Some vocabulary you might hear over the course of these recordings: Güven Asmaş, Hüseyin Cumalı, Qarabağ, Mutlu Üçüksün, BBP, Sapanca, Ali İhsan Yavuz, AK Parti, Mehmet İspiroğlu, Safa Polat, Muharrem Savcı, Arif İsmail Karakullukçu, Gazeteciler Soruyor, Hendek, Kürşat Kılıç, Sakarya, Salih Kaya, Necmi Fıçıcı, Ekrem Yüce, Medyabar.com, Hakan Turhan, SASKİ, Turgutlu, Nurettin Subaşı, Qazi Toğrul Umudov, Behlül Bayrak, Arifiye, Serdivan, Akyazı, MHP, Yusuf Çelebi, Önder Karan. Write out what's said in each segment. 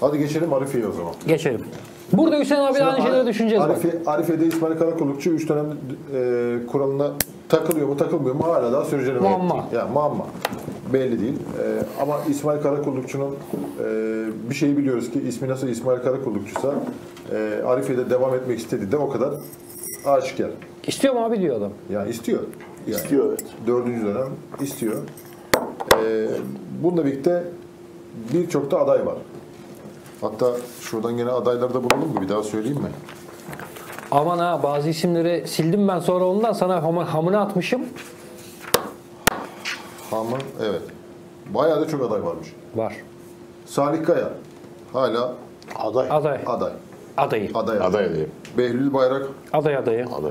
Hadi geçelim Arifiye'ye o zaman. Geçelim. Burada Hüseyin abi aynı şeyleri düşüneceğiz. Arifiye'de İsmail Karakullukçu 3 dönem kuralına takılıyor mu takılmıyor mu hala daha sürücüne muamma. Yani muamma. Belli değil. Ama İsmail Karakullukçu'nun bir şeyi biliyoruz ki ismi nasıl İsmail Karakullukçu'sa Arifiye'de devam etmek istediği de o kadar aşikar. İstiyor mu abi diyor adam. Yani istiyor. Yani istiyor evet. 4. dönem istiyor. Bununla birlikte birçok da aday var. Hatta şuradan gene adaylarda bulundum mu bir daha söyleyeyim mi? Aman ha bazı isimleri sildim ben sonra ondan sana hamını atmışım. Hamı evet. Bayağı da çok aday varmış. Var. Salih Kaya hala aday. Aday. Behlül Bayrak aday.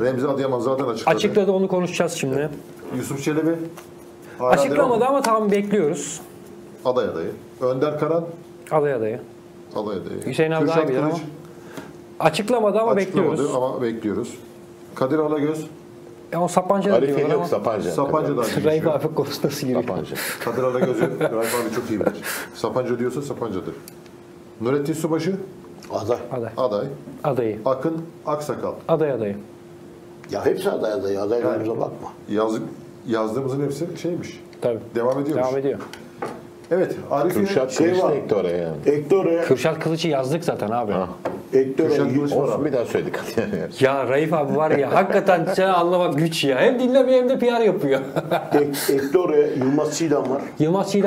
Remzi Adıyaman zaten açıkladı. Açıkladı onu konuşacağız şimdi. Evet. Yusuf Çelebi. Açıklamadı ama tamam bekliyoruz. Aday adayı. Önder Karan. Aday adayı. Hüseyin abi Kürşat Kılıç. Açıklamadı ama bekliyoruz. Kadir Alagöz. O Sapanca'da diyorlar ama. Sapanca'da. Raif abi konusundası gibi. Kadir Alagöz'ü Raif abi çok iyi bilir. Sapanca diyorsa Sapanca'dır. Nurettin Subaşı. Aday. Akın Aksakal. Aday. Ya hepsi aday. Adaylarımıza bakma. Yazdığımızın hepsi şeymiş. Tabii. Devam ediyor. Evet. Kürşat Kılıç da ekti oraya yani. Kürşat Kılıç'ı yazdık zaten abi. Kürşat Kılıç var abi. Bir daha söyledik. Ya Raif abi var ya hakikaten sen anlamak güç ya. Hem dinlemiyor hem de PR yapıyor. ekti oraya Yılmaz Çiğdem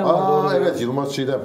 var. Doğru. Evet Yılmaz Çiğdem.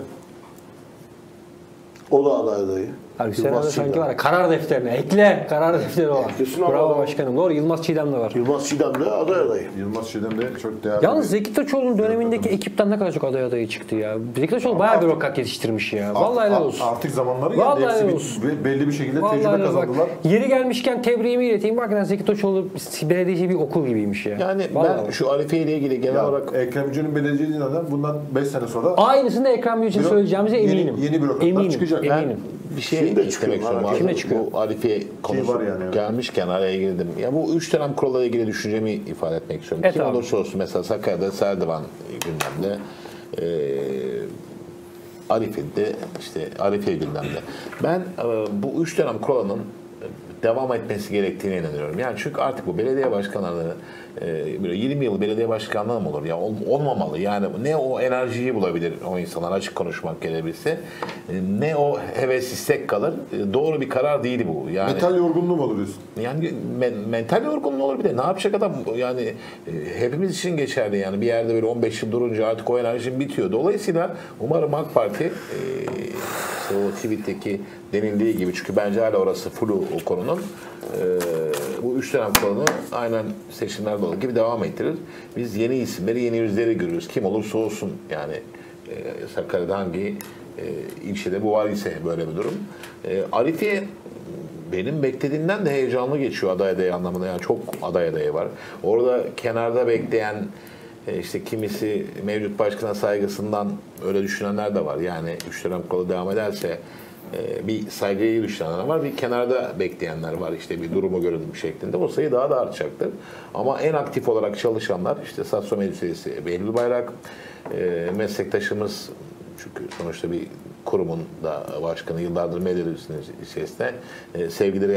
O da aday adayı. Hüseyin sanki var ya, karar defterine ekle. Karar defteri var. Bravo başkanım. Doğru Yılmaz Çiğdem de var. Yılmaz Çiğdem de aday adayı. Yılmaz Çiğdem de çok değerli. Yalnız Zeki Topçuoğlu'nun dönemindeki ekipten ne kadar çok aday adayı çıktı ya. Zeki Topçuoğlu bayağı bürokrat yetiştirmiş ya. Vallahi helal olsun. Artık zamanları geldi. Hepsi belli bir şekilde tecrübe kazandılar. Bak, yeri gelmişken tebriğimi ileteyim. Bakın Zeki Topçuoğlu belediyeci bir okul gibiymiş ya. Yani vallahi ben şu Arifiye ile ilgili genel olarak Ekrem Yüce'nin belediyeciliğinden adam bundan 5 sene sonra aynısını Ekrem Yüce söyleyeceğimize eminim. Yeni bürokratlar çıkacak. Bir şey de çıkıyor. Bu Arifiye konusu yani, gelmişken araya girdim. Ya bu 3 dönem kurallara ilgili düşüncemi ifade etmek istiyorum. Kim olursa olsun mesela Sakarya'da Serdivan gündemde, Arifiye'de işte Arifiye gündemde. Ben bu 3 dönem kuralının devam etmesi gerektiğine inanıyorum. Yani çünkü artık bu belediye başkanları böyle 20 yıl belediye başkanlığı mı olur? Ya olmamalı. Yani ne o enerjiyi bulabilir o insanlar açık konuşmak gelebilse. Ne o heves istek kalır. Doğru bir karar değil bu. Yani mental yorgunluğu mu olur diyorsun? Yani mental yorgunluğu olur bir de. Ne yapacak adam? Yani hepimiz için geçerli yani. Bir yerde böyle 15 yıl durunca artık o enerjim bitiyor. Dolayısıyla umarım AK Parti işte o tweet'teki denildiği gibi çünkü bence hala orası full o konunun bu 3 dönem kuralını aynen seçimlerde olduğu gibi devam ettirir. Biz yeni isimleri, yeni yüzleri görürüz. Kim olursa olsun yani Sakarya'da hangi ilçede bu var ise böyle bir durum. Arifiye benim beklediğimden de heyecanlı geçiyor aday adayı anlamında. Yani çok aday adayı var. Orada kenarda bekleyen işte kimisi mevcut başkana saygısından öyle düşünenler de var. Yani 3 dönem kuralı devam ederse bir saygıya düşünenler var, bir kenarda bekleyenler var işte bir durumu görelim şeklinde. O sayı daha da artacaktır. Ama en aktif olarak çalışanlar işte Sasso Meclisi Behlül Bayrak meslektaşımız çünkü sonuçta bir kurumun da başkanı yıllardır medyacısının içerisinde sevgili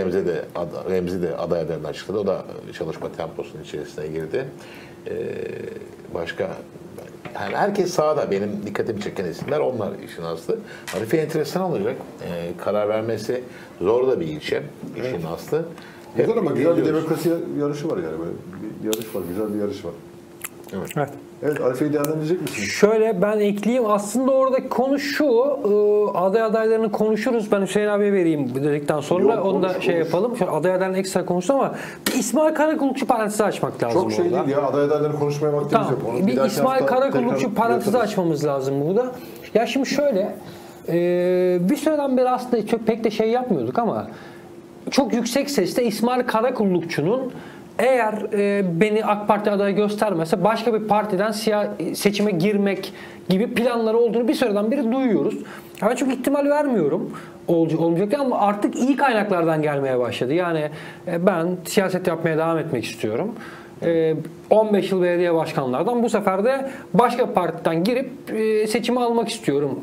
Remzi de aday adayını açıkladı. O da çalışma temposunun içerisine girdi. Başka yani herkes sahada. Benim dikkatimi çeken isimler onlar işin aslı. Arifiye enteresan olacak. Karar vermesi zor da bir ilçe. İşin aslı. Güzel ama güzel bir demokrasi yarışı var yani. Böyle bir yarış var. Güzel bir yarış var. Evet Arifiye'yi değerlendirecek misin? Şöyle ben ekleyeyim. Aslında oradaki konu şu. Aday adaylarını konuşuruz. Ben Hüseyin abiye vereyim dedikten sonra. Onu da yapalım. Şöyle aday adaylarını ekstra konuşalım ama bir İsmail Karakullukçu parantezi açmak lazım. Çok şey orada değil ya. Aday adaylarını konuşmaya vaktimiz yok. Onu bir İsmail Karakullukçu parantezi açmamız lazım burada. Ya şimdi şöyle. Bir süreden beri aslında çok pek de şey yapmıyorduk ama çok yüksek sesle İsmail Karakullukçu'nun eğer beni AK Parti adayı göstermezse başka bir partiden seçime girmek gibi planları olduğunu bir süreden beri duyuyoruz. Ben çok ihtimal vermiyorum olmayacak diye ama artık iyi kaynaklardan gelmeye başladı. Yani ben siyaset yapmaya devam etmek istiyorum. 15 yıl belediye başkanlardan, bu sefer de başka partiden girip seçimi almak istiyorum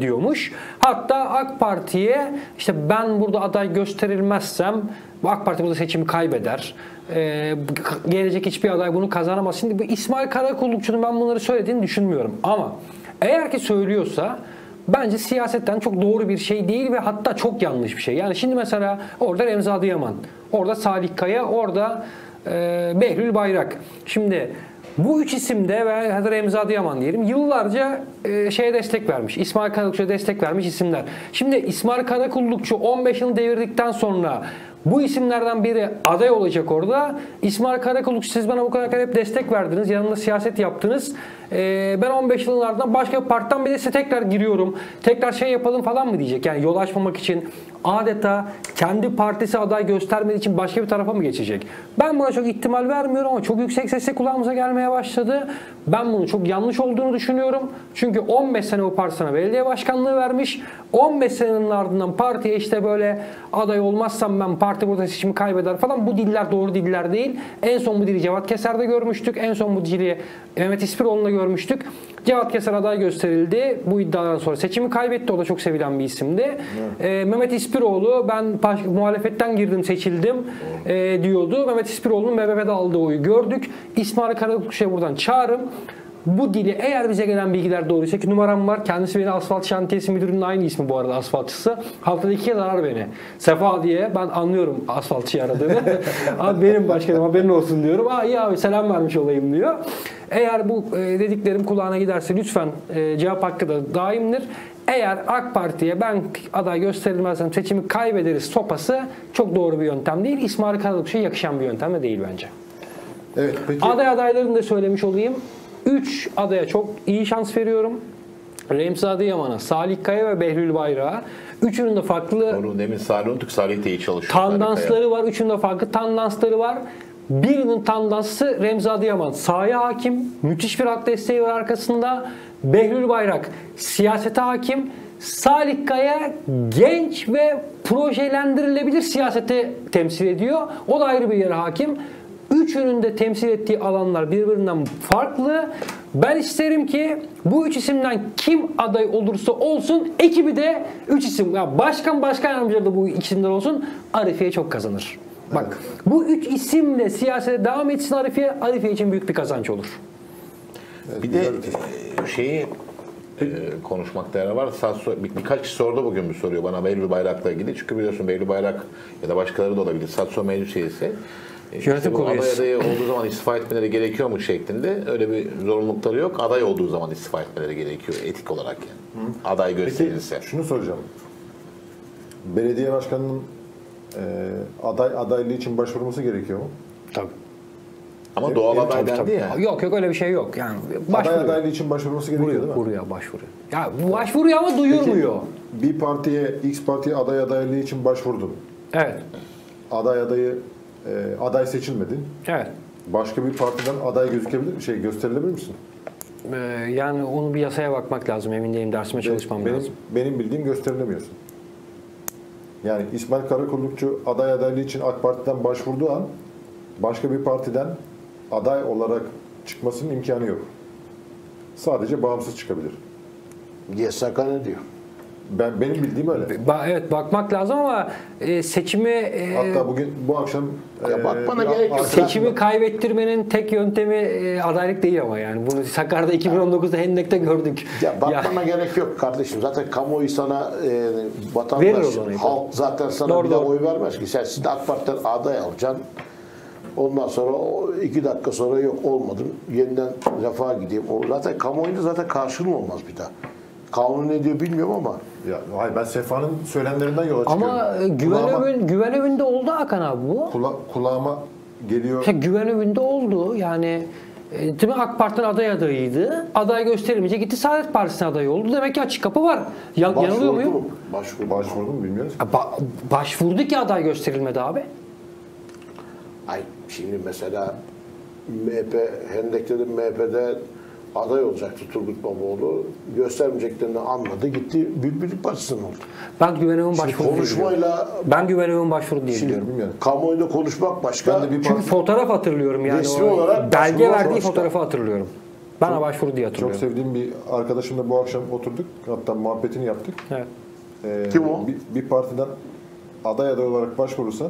diyormuş. Hatta AK Parti'ye işte ben burada aday gösterilmezsem AK Parti burada seçimi kaybeder, gelecek hiçbir aday bunu kazanamaz. Şimdi bu İsmail Karakullukçu'nun ben bunları söylediğini düşünmüyorum ama eğer ki söylüyorsa bence siyasetten çok doğru bir şey değil ve hatta çok yanlış bir şey. Yani şimdi mesela orada Remzi Adıyaman, orada Salih Kaya, orada Behlül Bayrak. Şimdi bu üç isimde ve hadi Remzi Adıyaman diyelim, yıllarca şeye destek vermiş, İsmail Karakullukçu'ya destek vermiş isimler. Şimdi İsmail Karakullukçu 15 yıl devirdikten sonra bu isimlerden biri aday olacak orada. İsmail Karakullukçu, siz bana bu kadar hep destek verdiniz, yanında siyaset yaptınız, ben 15 yılın ardından başka bir partiden bir de size tekrar giriyorum, tekrar şey yapalım falan mı diyecek? Yani yol açmamak için adeta kendi partisi aday göstermediği için başka bir tarafa mı geçecek? Ben buna çok ihtimal vermiyorum ama çok yüksek sesle kulağımıza gelmeye başladı. Ben bunun çok yanlış olduğunu düşünüyorum. Çünkü 15 sene o partisine belediye başkanlığı vermiş. 15 senenin ardından partiye işte böyle aday olmazsam ben parti burada seçimi kaybeder falan, bu diller doğru diller değil. En son bu dili Cevat Keser'de görmüştük. En son bu dili Mehmet İspiroğlu'nda görmüştük. Cevat Keser aday gösterildi. Bu iddiadan sonra seçimi kaybetti. O da çok sevilen bir isimdi. Mehmet İspiroğlu, ben muhalefetten girdim seçildim diyordu. Mehmet İspiroğlu'nun BBP'de aldığı oyu gördük. İsmail Karakullukçu'ya buradan çağrım. Bu dili, eğer bize gelen bilgiler doğruysa, ki numaram var, kendisi beni asfalt şantiyesi müdürünün aynı ismi bu arada, asfaltçısı. Haftada 2 kez arar beni. Sefa diye, ben anlıyorum asfaltçıyı aradığını. Abi benim başkanım, haberin olsun diyorum. Aa iyi abi, selam vermiş olayım diyor. Eğer bu dediklerim kulağına giderse lütfen cevap hakkı da daimdir. Eğer AK Parti'ye ben aday gösterilmezsem seçimi kaybederiz sopası çok doğru bir yöntem değil. İsmail Karakullukçu'ya yakışan bir yöntem de değil bence. Evet, peki. Aday adaylarını da söylemiş olayım. 3 adaya çok iyi şans veriyorum. Remzi Adıyaman'a, Salih Kaya ve Behlül Bayrak'a. Üçünün de farklı tandansları var. Birinin tandansı Remzi Adıyaman. Sahaya hakim, müthiş bir halk desteği var arkasında. Behlül Bayrak siyasete hakim. Salih Kaya genç ve projelendirilebilir siyasete temsil ediyor. O da ayrı bir yere hakim. Üçünün de temsil ettiği alanlar birbirinden farklı. Ben isterim ki bu üç isimden kim aday olursa olsun, ekibi de üç isim. Ya başkan yardımcıları da bu isimler olsun. Arifiye çok kazanır. Bak bu üç isimle siyasete devam etsin Arifiye. Arifiye için büyük bir kazanç olur. Bir de şeyi konuşmakta yarar var. Birkaç kişi sordu bugün bir soruyor bana Beylül Bayrak'la ilgili. Çünkü biliyorsun Beylül Bayrak ya da başkaları da olabilir. Satso meclis üyesi. İşte bu aday adayı olduğu zaman istifa etmeleri gerekiyor mu şeklinde, öyle bir zorunlulukları yok. Aday olduğu zaman istifa etmeleri gerekiyor etik olarak yani. Hı. Aday gösterilirse. Peki, şunu soracağım. Belediye başkanının adaylığı için başvurması gerekiyor mu? Tabii. Ama evet, doğal aday dendi ya. Yok öyle bir şey yok. Yani başvuruyor. Aday adaylığı için başvurması gerekiyor değil mi? Başvuruyor. Ya başvuruyor ama duyurmuyor. Peki, bir partiye, X partiye aday adaylığı için başvurdum. Evet. Aday seçilmedin. Evet. Başka bir partiden aday gözükebilir, gösterilebilir misin? Yani onu bir yasaya bakmak lazım, emin değilim, dersime çalışmam lazım. Benim bildiğim gösterilemiyorsun. Yani İsmail Karakullukçu aday adaylığı için AK Parti'den başvurduğu an başka bir partiden aday olarak çıkmasının imkanı yok. Sadece bağımsız çıkabilir. Yasaka ne diyor? Benim bildiğim öyle. Evet, bakmak lazım ama seçimi hatta bugün bu akşam bakmana gerek yok. Seçimi kaybettirmenin tek yöntemi adaylık değil ama yani bunu Sakarya'da 2019'da Hendek'te gördük. Ya bakmana gerek yok kardeşim. Zaten kamuoyu sana vatandaş, halk zaten sana bir de oy vermez ki. Sen şimdi AK Parti'den aday alacaksın. Ondan sonra 2 dakika sonra yok olmadım, yeniden refaha gideyim. O zaten kamuoyunda zaten karşılığı olmaz bir daha. Kanun ne diyor bilmiyorum ama. Ya, hayır, ben Sefa'nın söylemlerinden yola çıkıyorum. Ama Güven Övün'de oldu Hakan abi bu. Kulağıma geliyor. İşte Güven Övün'de oldu yani. Değil mi? AK Parti'nin aday adayıydı. Aday gösterilmeyince gitti Saadet Partisi'nin adayı oldu. Demek ki açık kapı var. Yanılıyor muyum? Başvurdum bilmiyoruz. Başvurdu ki aday gösterilmedi abi. Ay şimdi mesela MHP, Hendek'te de MHP'de aday olacaktı Turgut Babaoğlu. Göstermeyeceklerini anladı, gitti Büyük Birlik Partisi'ne oldu. Ben Güven Öğün başvurdu konuşmayla diye ben Güven Öğün başvurdu diye biliyorum. Kamuoyuyla konuşmak başka. Ben de çünkü fotoğraf hatırlıyorum yani. Belge verdiği fotoğrafı hatırlıyorum. Bana başvurdu diye hatırlıyorum. Çok sevdiğim bir arkadaşımla bu akşam oturduk. Hatta muhabbetini yaptık. Evet. Kim o? Bir partiden aday olarak başvurursan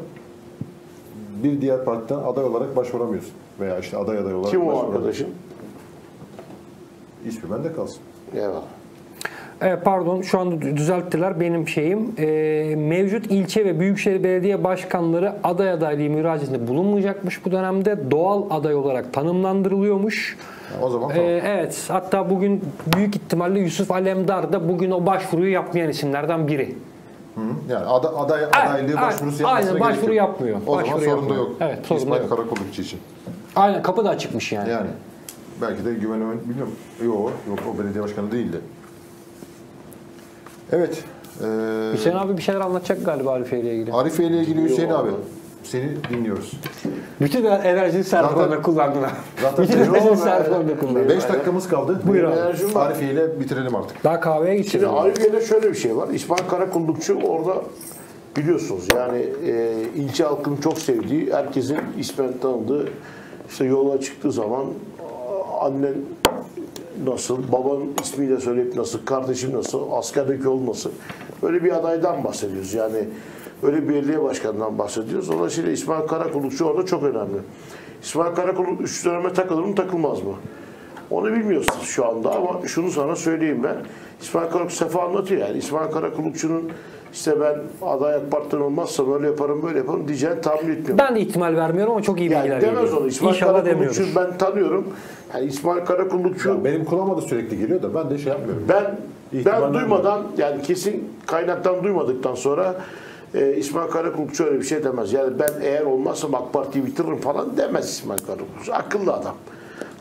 bir diğer partiden aday olarak başvuramıyorsun. Veya işte aday olarak kim o arkadaşım? İsmi bende kalsın. Eyvallah. Pardon, şu anda düzelttiler benim şeyim. Mevcut ilçe ve büyükşehir belediye başkanları aday adaylığı müracaatinde bulunmayacakmış bu dönemde. Doğal aday olarak tanımlandırılıyormuş. O zaman tamam. Evet, hatta bugün büyük ihtimalle Yusuf Alemdar da bugün o başvuruyu yapmayan isimlerden biri. Hı, yani adaylığı başvurusu yapmasına aynen, başvuru gerekiyor. Yapmıyor. O başvuru zaman sorun da yok. Evet, İsmail Karakullukçu için. Aynen, kapı da açıkmış yani. Yani belki de güvenemeyin, bilmiyorum. Yok, o belediye başkanı değildi. Evet. Hüseyin abi bir şeyler anlatacak galiba Arifiye ile ilgili. Arifiye ile ilgili Hüseyin abi. Seni dinliyoruz. Bütün enerjini Serdivan'da kullandın abi. Bütün enerjini Serdivan'da kullandın. 5 dakikamız kaldı. Buyur abi. Arifiye ile bitirelim artık. Daha kahveye geçelim. Arifiye ile şöyle bir şey var. İsmail Karakullukçu orada biliyorsunuz yani ilçe halkının çok sevdiği, herkesin ismen tanıdığı, işte yola çıktığı zaman annen nasıl, babanın ismiyle söyleyip nasıl, kardeşim nasıl, askerdeki oğlu nasıl, böyle bir adaydan bahsediyoruz yani. Öyle bir belediye başkanından bahsediyoruz. Dolayısıyla İsmail Karakullukçu orada çok önemli. İsmail Karakullukçu 3 döneme takılır mı takılmaz mı? Onu bilmiyorsunuz şu anda ama şunu sana söyleyeyim ben. İsmail Karakullukçu Sefa anlatıyor yani. İsmail Karakullukçu'nun işte ben aday AK Parti'den olmazsa böyle yaparım böyle yaparım diyeceğini tahmin etmiyorum. Ben de ihtimal vermiyorum ama çok iyi bilgiler yani demez geliyor. Onu. İsmail Karakullukçu ben tanıyorum. Yani İsmail Karakullukçu... Ya benim kulağıma da sürekli geliyor da ben de şey yapmıyorum. Ben duymadan yani kesin kaynaktan duymadıktan sonra... İsmail Karakullukçu öyle bir şey demez. Yani ben eğer olmazsam AK Parti'yi bitiririm falan demez İsmail Karakullukçu. Akıllı adam.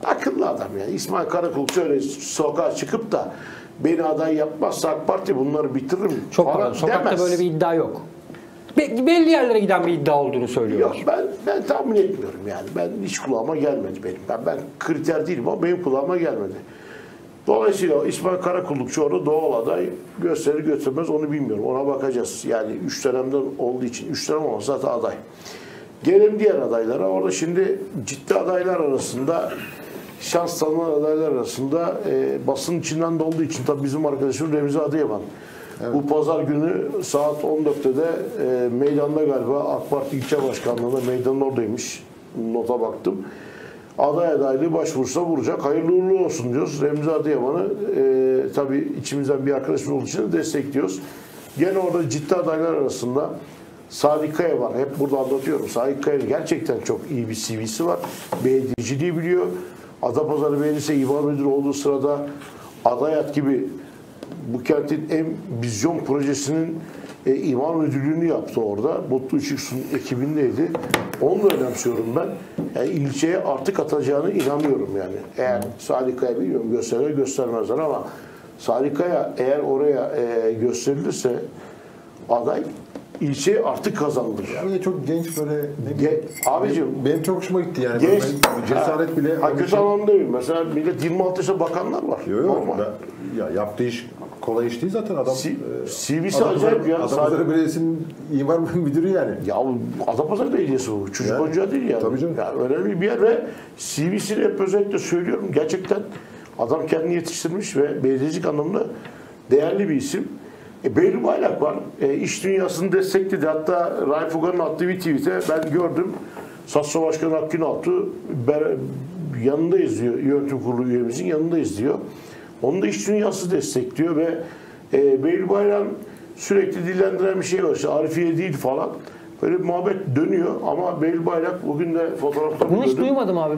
Akıllı adam yani. İsmail Karakullukçu öyle sokağa çıkıp da beni aday yapmazsa AK Parti bunları bitiririm çok falan demez. Sokakta böyle bir iddia yok. Belli yerlere giden bir iddia olduğunu söylüyorlar. Yok, ben tahmin etmiyorum yani. Ben hiç kulağıma gelmedi benim. Ben kriter değilim ama benim kulağıma gelmedi. Dolayısıyla İsmail Karakullukçu orada doğal aday gösterir götürmez onu bilmiyorum. Ona bakacağız. Yani 3 dönemden olduğu için 3 dönem olmasa zaten aday. Gelelim diğer adaylara. Orada şimdi ciddi adaylar arasında şans tanınan adaylar arasında basın içinden de olduğu için tabii bizim arkadaşım Remzi Adıyaman. Evet. Bu pazar günü saat 14'te de meydanda galiba AK Parti ilçe başkanlığında meydanın oradaymış. Nota baktım. Aday adaylığı başvursa vuracak. Hayırlı uğurlu olsun diyoruz. Remzi Adıyaman'ı tabii içimizden bir arkadaşımız olduğu için de destekliyoruz. Gene orada ciddi adaylar arasında Salih Kaya var. Hep burada anlatıyorum. Salih Kaya'nın gerçekten çok iyi bir CV'si var. Belediyeciliği biliyor. Adapazarı Belediyesi İmam Müdürü olduğu sırada Adayat gibi bu kentin en vizyon projesinin imam müdürlüğünü yaptı orada. Mutlu Üçüksün ekibindeydi. Onu da önemsiyorum ben. Yani ilçeye artık atacağını inanıyorum yani. Eğer Salih Kaya bilmiyorum gösterir göstermezler ama Salih Kaya eğer oraya gösterilirse aday ilçeye artık kazanılır. Yani çok genç böyle ne bileyim. Abicim benim çok hoşuma gitti yani. Genç, cesaret bile. Kötü şey... anlamda değil. Mesela millet 26 yaşında bakanlar var. Yok. Ya yaptığı iş kolay iş değil zaten adam. CV'si acayip ya. Adapazarı Belediyesi'nin imar müdürü yani. Ya Adapazarı Belediyesi bu. Çocuk yani, oyuncağı değil yani. Tabii canım. Yani önemli bir yer ve CV'sini hep özellikle söylüyorum. Gerçekten adam kendini yetiştirmiş ve belediyecilik anlamında değerli bir isim. Behlül Bayrak var. İş dünyasını destekledi. Hatta Raif Uğan'ın attığı bir tweet'e ben gördüm. SASKİ Başkanı Hakkı'nın altı yanındayız diyor. Yönetim kurulu üyemizin yanındayız diyor. Onu da iş dünyası destekliyor ve Behlül Bayrak'ın sürekli dillendiren bir şey var. İşte Arifiye değil falan. Böyle bir muhabbet dönüyor ama Behlül Bayrak bugün de fotoğrafta bunu hiç duymadım abi.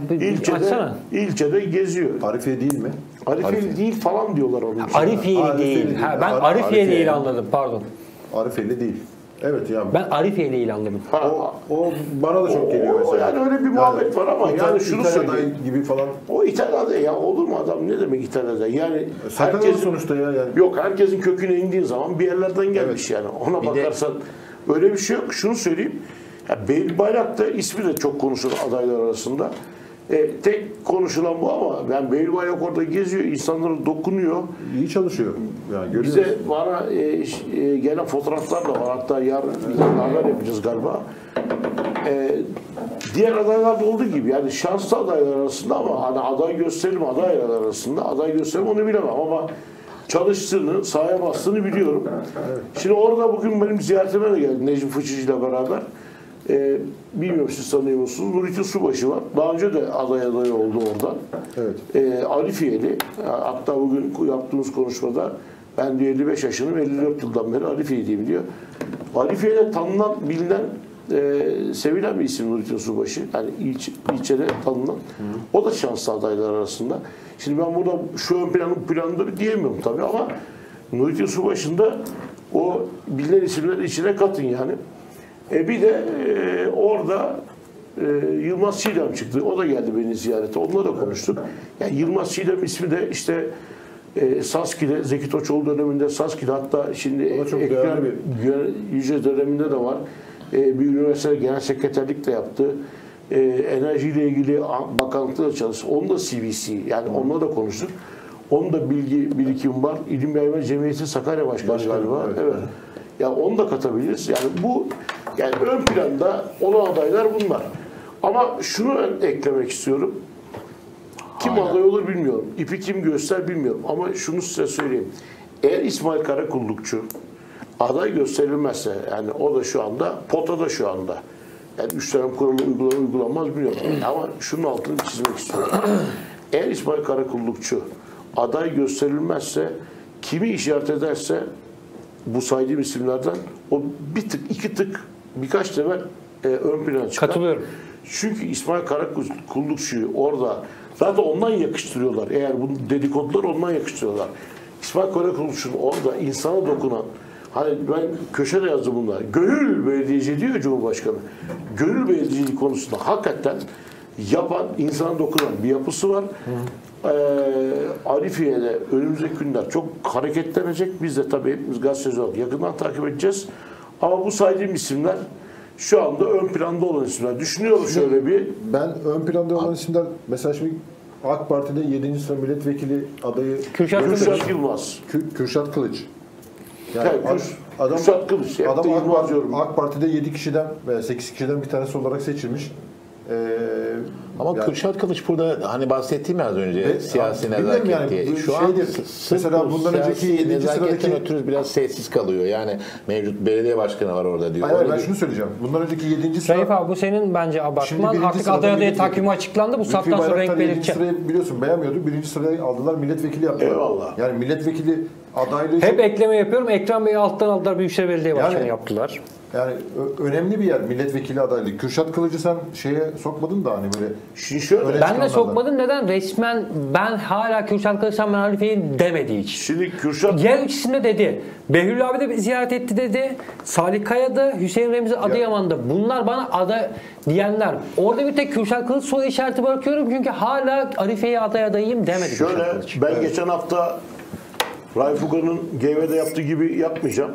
İlçede geziyor. Arifiye değil mi? Arifiye değil falan diyorlar onun için. Arifiye değil. Ha, ben Arifiye değil anladım pardon. Arifiye değil. Evet ya. Ben Arifiye ile anladım. O bana da çok geliyor mesela. Yani öyle bir muhabbet var ama yani şunu söyleyeyim gibi falan. O İtalya'da ya olur mu adam ne demek İtalya'da? Yani herkesin sonuçta ya yani. Yok herkesin köküne indiğin zaman bir yerlerden gelmiş evet. Yani. Ona bir bakarsan öyle bir şey yok. Şunu söyleyeyim. Behlül Bayrak da ismi de çok konuşulur adaylar arasında. Tek konuşulan bu ama ben Behlül Bayrak orada geziyor, insanlara dokunuyor. İyi çalışıyor. Yani bize bana gelen fotoğraflar da var. Hatta yarın haber yapacağız galiba. Diğer adaylar da olduğu gibi yani şanslı adaylar arasında ama hani aday gösterelim adaylar arasında. Aday gösterelim onu bilemem ama çalıştığını, sahaya bastığını biliyorum. Evet. Şimdi orada bugün benim ziyaretime de geldi Necmi Fıçıcı ile beraber. Bilmiyorum siz tanıyor musunuz? Nurettin Subaşı var. Daha önce de aday oldu orada. Evet. Arifiye'li. Hatta bugün yaptığımız konuşmada ben diyor 55 yaşındayım, 54 yıldan beri Arifiye'deyim diyor. Arifiye'de tanınan, bilinen, sevilen bir isim Nurettin Subaşı. Yani ilçede tanınan. O da şanslı adaylar arasında. Şimdi ben burada şu ön planında diyemiyorum tabii ama Nurettin Subaşı'nda o bilinen isimlerin içine katın yani. Bir de orada Yılmaz Çiğdem çıktı. O da geldi beni ziyarete. Onunla da konuştuk. Yani Yılmaz Çiğdem ismi de işte SASKİ'de, Zeki Topçuoğlu döneminde SASKİ'de, hatta şimdi Ekrem Yüce döneminde de var. Bir üniversitede genel sekreterlik de yaptı. Enerjiyle ilgili bakanlıkta da çalıştı. Onun da CVC. Yani onunla da konuştuk. Onun da bilgi birikimi var. İlim Yayma Cemiyeti Sakarya Başkanı galiba. Evet. Ya onu da katabiliriz. Yani bu yani ön planda olan adaylar bunlar. Ama şunu eklemek istiyorum. Kim aynen aday olur bilmiyorum. İpi kim göster bilmiyorum. Ama şunu size söyleyeyim. Eğer İsmail Karakullukçu aday gösterilmezse, yani o da şu anda potada şu anda. Yani 3 dönem kuralı uygulanmaz bilmiyorum. Ama şunun altını çizmek istiyorum. Eğer İsmail Karakullukçu aday gösterilmezse, kimi işaret ederse bu saydığım isimlerden o bir tık, iki tık, birkaç temel ön plana çıkar. Katılıyorum. Çünkü İsmail Karakullukçu'yu orada zaten ondan yakıştırıyorlar. Eğer bunu dedikodular ondan yakıştırıyorlar. İsmail Karakullukçu'nun orada insana dokunan, hani ben köşede yazdım bunları. Gönül belediyeci diyor Cumhurbaşkanı. Gönül belediyeciliği konusunda hakikaten yapan, insana dokunan bir yapısı var. Arifiye'de önümüzdeki günler çok hareketlenecek. Biz de tabii hepimiz gazeteci olarak yakından takip edeceğiz. Ama bu saydığım isimler şu anda ön planda olan isimler. Düşünüyorum şöyle bir. Ben ön planda olan isimler mesela şimdi AK Parti'de 7. sıra milletvekili adayı Kürşat Kılıç. Yani adam AK Parti'de 7 kişiden veya 8 kişiden bir tanesi olarak seçilmiş. Ama yani, Kürşat Kılıç burada hani bahsettiğim az önce siyasi nezaket yani, diye. Şu an mesela bundan önceki 7. sıradaki ötürüz biraz sessiz kalıyor. Yani mevcut belediye başkanı var orada diyor. Hayır, ben şunu söyleyeceğim. Bundan önceki 7. sıra. Raif abi bu senin bence abartman. Artık aday adayı takvimi açıklandı. Bu saftan sonra renk belirtecek. 7. sırayı biliyorsun beğenmiyordu. 1. sırayı aldılar, milletvekili yaptılar. Eyvallah. Yani milletvekili adaylığı. Hep ekleme yapıyorum. Ekrem Bey'i alttan aldılar. Büyükşehir Belediye Başkanı yani, yaptılar. Yani önemli bir yer milletvekili adaylığı. Kürşat Kılıcı sen şeye sokmadın da hani böyle. Şöyle ben de sokmadım. Neden? Resmen ben hala Kürşat Kılıç'tan ben Arife'yi demediği için. Şimdi Kürşat... Diğer üç isim de dedi. Behlül abi de ziyaret etti dedi. Salih Kaya da, Hüseyin Remzi Adıyaman da. Bunlar bana aday diyenler. Orada bir tek Kürşat Kılıç soru işareti bırakıyorum. Çünkü hala Arife'ye aday adayım demedi. Şöyle ben geçen hafta Raif Uğan'ın GV'de yaptığı gibi yapmayacağım.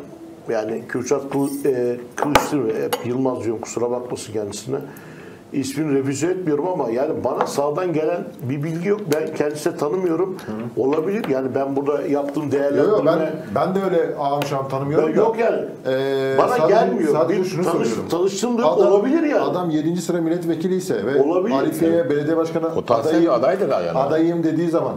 Yani Kürşat Kılıç'tır, hep Yılmaz diyorum, kusura bakmasın kendisine. İsmini refüze etmiyorum ama yani bana sağdan gelen bir bilgi yok. Ben kendisini tanımıyorum. Olabilir yani ben burada yaptığım değerlendirme. Yok, ben de öyle ağam şam tanımıyorum. Yok yani. Bana sadece, gelmiyor. Sadece şunu söylüyorum. Tanıştığım da olabilir yani. Adam 7. sıra milletvekili ise ve Arifiye'ye belediye başkanı adayım dediği zaman.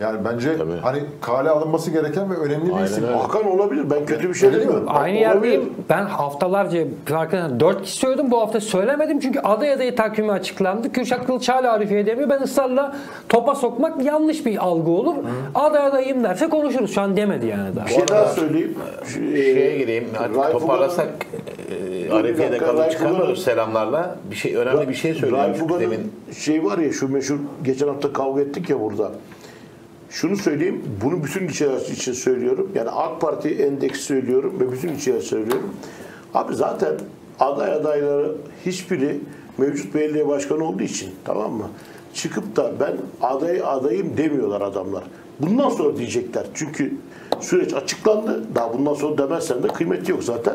Yani bence tabii hani kale alınması gereken ve önemli bir isim. Hakan olabilir. Ben kötü bir şey demiyorum. Aynı yerdeyim. Ben haftalarca farkında 4 kişi söyledim. Bu hafta söylemedim. Çünkü aday adayı takvimi açıklandı. Kürşat Kılıç hala Arifiye demiyor. Ben ısrarla topa sokmak yanlış bir algı olur. Aday adayım derse konuşuruz. Şu an demedi yani daha. Bir şey daha söyleyeyim. Şeye gireyim. Toparlasak Arifiye'de kalıp çıkamıyoruz selamlarla. Bir şey önemli bir şey söyleyeyim. Şey var ya şu meşhur geçen hafta kavga ettik ya burada. Şunu söyleyeyim, bunu bütün içerisi için söylüyorum. Yani AK Parti endeksi söylüyorum ve bütün içerisi söylüyorum. Abi zaten adayları hiçbiri mevcut belediye başkanı olduğu için, tamam mı? Çıkıp da ben adayım demiyorlar adamlar. Bundan sonra diyecekler. Çünkü süreç açıklandı. Daha bundan sonra demezsen de kıymeti yok zaten.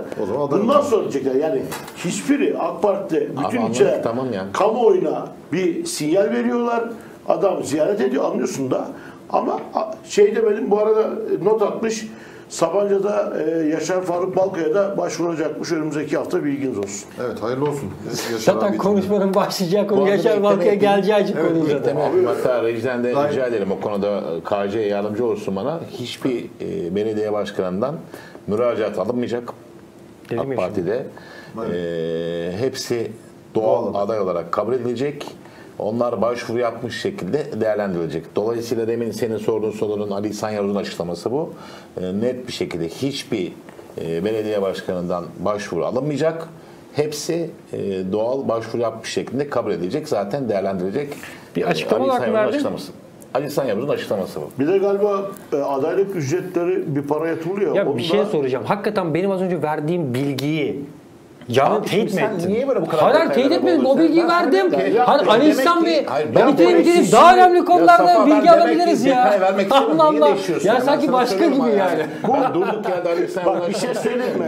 Bundan sonra diyecekler yani hiçbiri AK Parti bütün içe tamam yani. Kamuoyuna bir sinyal veriyorlar. Adam ziyaret ediyor anlıyorsun da. Ama şey demedim bu arada not atmış. Sapanca'da Yaşar Faruk Balkaya da başvuracakmış önümüzdeki hafta bilginiz olsun. Evet hayırlı olsun. Zaten konuşmanın başlayacağı konu Yaşar Balkaya geleceği açık konuydu. Hatta rejiden de rica ederim o konuda KC'ye yardımcı olsun bana. Hiçbir belediye başkanından müracaat alınmayacak AK Parti'de. Hepsi doğal aday olarak kabul edilecek. Onlar başvuru yapmış şekilde değerlendirilecek. Dolayısıyla demin senin sorduğun sorunun Ali İhsan Yavuz'un açıklaması bu. Net bir şekilde hiçbir belediye başkanından başvuru alınmayacak. Hepsi doğal başvuru yapmış şekilde kabul edilecek. Zaten değerlendirecek. Bir açıklama olarak verdi. Ali İhsan Yavuz'un açıklaması bu. Bir de galiba adaylık ücretleri bir paraya yatırılıyor. Ya bir şey soracağım. Hakikaten benim az önce verdiğim bilgiyi canım teyit mi ettin? Niye böyle bu kadar? Hayır teyit etmedim. O bilgiyi verdim. Hani Ali İhsan Bey bitirelim gidip daha önemli konularda bilgi alabiliriz ya. Allah Allah. Ya sanki başka gibi yani. Bu durduk ya da Ali İhsan Bey. Bak bir şey söyleyeyim mi?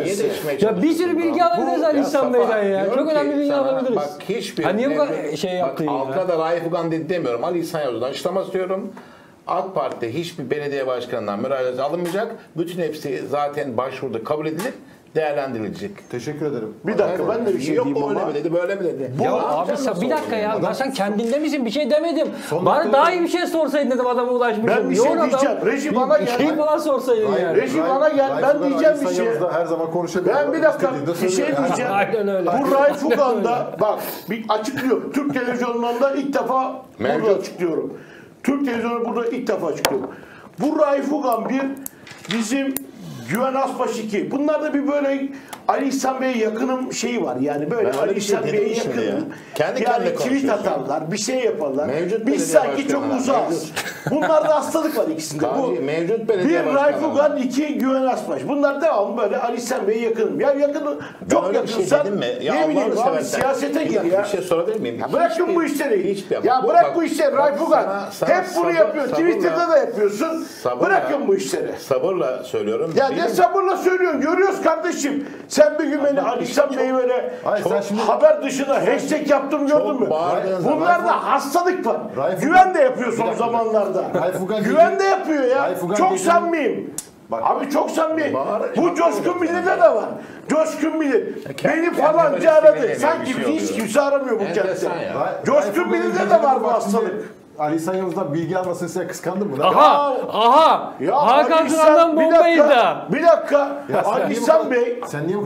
Ya bir sürü bilgi alabiliriz Ali İhsan Bey'den ya. Çok önemli bilgi alabiliriz. Bak hiçbir. Niye bu kadar şey yaptın ya? Halka da Raif Uğan dedi demiyorum. Ali İhsan Yavuz'dan açıklaması diyorum. AK Parti'de hiçbir belediye başkanından müracaat alınmayacak. Bütün hepsi zaten başvuruda kabul edilip değerlendirilecek. Teşekkür ederim. Bir dakika ben de bir şey yok öyle mi dedi böyle mi dedi. Ya abi sen bir dakika ya ben sen kendinde misin bir şey demedim. Bana daha iyi bir şey sorsaydın dedim adama ulaşmışım. Ben bir şey diyeceğim. Reji bana gel. Şey bana sorsaydın ya. Reji bana gel ben diyeceğim bir şey. Her zaman konuşabilirim. Ben bir dakika bir şey diyeceğim. Aynen öyle. Bu Raif Uğan'da bak bir açıklıyorum. Türk televizyonlarında ilk defa burada açıklıyorum. Türk televizyonu burada ilk defa açıklıyorum. Bu Raif Uğan bir bizim Güven Asmaş 2. Bunlarda bir böyle Ali İhsan Bey'e yakınım şeyi var. Yani böyle Ali İhsan Bey'e yakınım. Ya. Kendi yani tweet atarlar, bir şey yaparlar. Mevcut biz sanki çok uzağız. Bunlarda hastalık var ikisinde. Bu mevcut bir Raif Uğan, iki Güven Asmaş. Bunlar devamlı böyle Ali İhsan Bey'e yakınım. Ya yakınım, çok yakınsan ne bileyim abi siyasete gir ya. Bir şey sorabilir miyim? Bırakın bu işleri. Ya bırak bu işleri Raif Uğan. Hep bunu yapıyor. Twitter'da da yapıyorsun. Bırakın bu işleri. Sabırla söylüyorum. Ne sabırla söylüyorsun? Görüyoruz kardeşim. Sen bir gün beni Ali İhsan Bey'e böyle haber dışına hashtag yaptım gördün mü? Bunlarda hastalık var. Güven de yapıyor son zamanlarda. Güven de yapıyor ya. Çok samimiyim. Abi çok samimiyim. Bu Coşkun Bilir'de de var. Coşkun Bilir. Beni falanca aradı. Sanki hiç kimse aramıyor bu kentte. Coşkun Bilir'de de var bu hastalık. Ali İhsan Yavuz'dan bilgi almasını size kıskandın mı? Aha! Aha! Ya Hakan Turhan'dan bombaydı. Bir dakika. Ali İhsan Bey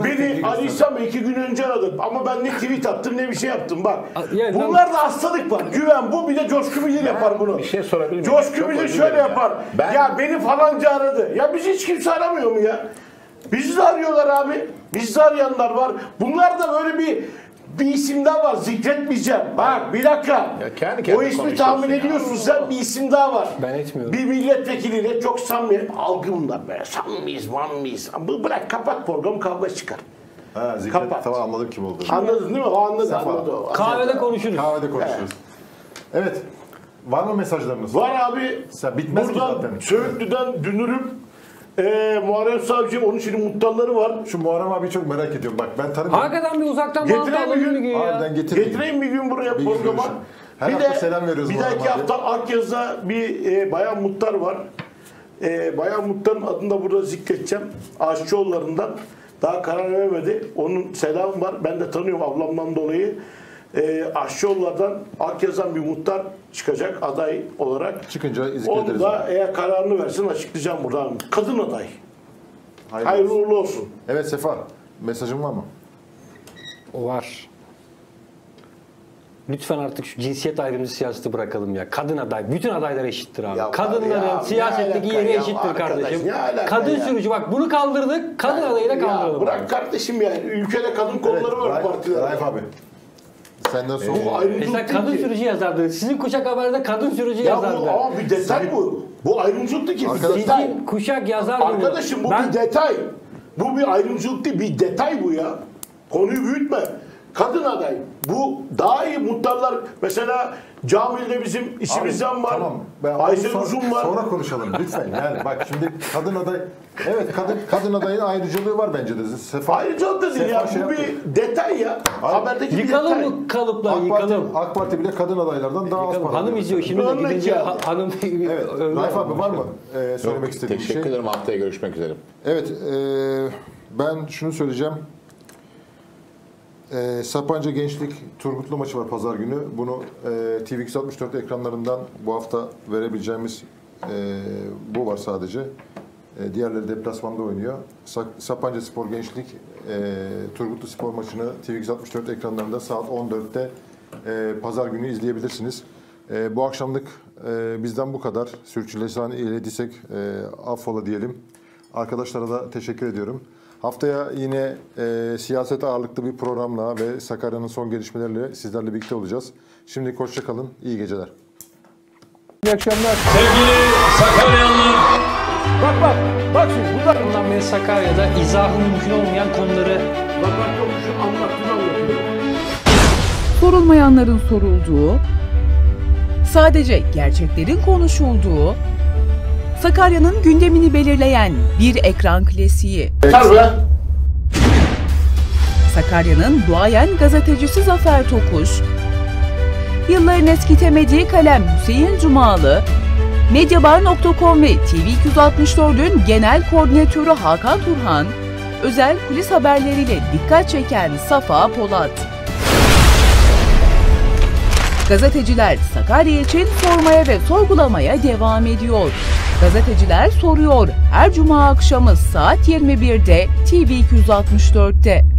beni Ali İhsan Bey 2 gün önce aradı. Ama ben ne tweet attım ne bir şey yaptım. Bak. Yani, bunlarda hastalık var. Güven bu bir de Coşkun Bilir yapar bunu. Bir şey sorabilir miyim? Coşkun Bilir şöyle yapar. Ya beni falanca aradı. Ya bizi hiç kimse aramıyor mu ya? Bizi de arıyorlar abi. Bizi de arayanlar var. Bunlar da böyle bir isim daha var zikretmeyeceğim. Bak bir dakika. O ismi tahmin ediyorsun ya. Sen bir isim daha var. Ben etmiyorum. Bir milletvekiliyle çok samimi algımlar böyle. Samimiyiz, mamimiyiz. Bırak kapat programı kavga çıkar. Ha, kapat. Tamam anladım kim oldu. Anladın değil mi? O anladı. Kahvede konuşuruz. Kahvede konuşuruz. Evet. Var mı mesajlarınız? Var abi. Sen bitmez buradan ki zaten. Söğütlü'den dünürüm. Muharrem Savcı'm onun için muhtarları var. Şu Muharrem abi çok merak ediyorum. Bak ben tanımıyorum. Hakikaten bir uzaktan getireyim bir gün buraya programa. Bir de selam veriyoruz bir dahaki hafta Akyazı'da bir bayan muhtar var. Bayan muhtarın adını da burada zikredeceğim. Aşçıoğullarından daha karar vermedi. Onun selamı var. Ben de tanıyorum ablamdan dolayı. Aşçıoğullardan Akyazı'dan bir muhtar çıkacak aday olarak. Çıkınca onu da yani. Eğer kararını versin açıklayacağım buradan. Kadın aday. Hayırlı uğurlu olsun. Evet Sefa mesajın var mı? Var. Lütfen artık şu cinsiyet ayrımcı siyaseti bırakalım ya. Kadın aday. Bütün adaylar eşittir abi. Ya kadınların ya, siyasetteki yeri eşittir kardeşim. Kadın sürücü bak bunu kaldırdık. Kadın adayı da kaldıralım. Bırak abi. Kardeşim yani. Ülkede kadın konuları var partiler. Raif abi. Senden sonra mesela kadın sürücü yazardı. Sizin kuşak haberde kadın sürücü yazardı. Ya bu bir detay bu. Bu ayrımcılık ki. Sizin kuşak yazardı. Arkadaşım bu bir detay. Bu bir ayrımcılık değil. Bir detay bu ya. Konuyu büyütme. Kadın aday. Bu daha iyi muhtarlar. Mesela Camil'de bizim işimizden var. Tamam. Ayşe Uzun var. Sonra konuşalım lütfen. Yani bak şimdi kadın aday. Evet, kadın adayın ayrıcalığı var bence de. Ayrıcalık da değil ya. Bu bir detay ya. Haberdeki yıkalım detay. Mı kalıplar yıkalım. AK Parti bile kadın adaylardan daha az. Hanım izliyor şimdi de gidince ya. Hanım. Evet. Raif abi var mı söylemek istediğim şey? Teşekkür ederim. Haftaya görüşmek üzere. Evet. Ben şunu söyleyeceğim. Sapanca Gençlik Turgutlu maçı var pazar günü. Bunu TV264 ekranlarından bu hafta verebileceğimiz bu var sadece. Diğerleri deplasmanda oynuyor. Sapanca Spor Gençlik Turgutlu Spor maçını TV264 ekranlarında saat 14'te pazar günü izleyebilirsiniz. Bu akşamlık bizden bu kadar. Sürçülisan eylediysek affola diyelim. Arkadaşlara da teşekkür ediyorum. Haftaya yine siyaset ağırlıklı bir programla ve Sakarya'nın son gelişmeleriyle sizlerle birlikte olacağız. Şimdi hoşça kalın, iyi geceler. İyi akşamlar. Sevgili Sakaryalılar. Bak şimdi bundan beri Sakarya'da izahı mümkün olmayan konuları Zafer Tokuş'un anlattığını anlatıyor. Sorulmayanların sorulduğu, sadece gerçeklerin konuşulduğu, Sakarya'nın gündemini belirleyen bir ekran klasiği. Sakarya'nın duayen gazetecisi Zafer Tokuş, yılların eskitemediği kalem Hüseyin Cumalı, Medyabar.com ve TV264'ün genel koordinatörü Hakan Turhan, özel kulis haberleriyle dikkat çeken Safa Polat. Gazeteciler Sakarya için sormaya ve sorgulamaya devam ediyor. Gazeteciler Soruyor her cuma akşamı saat 21'de TV264'te.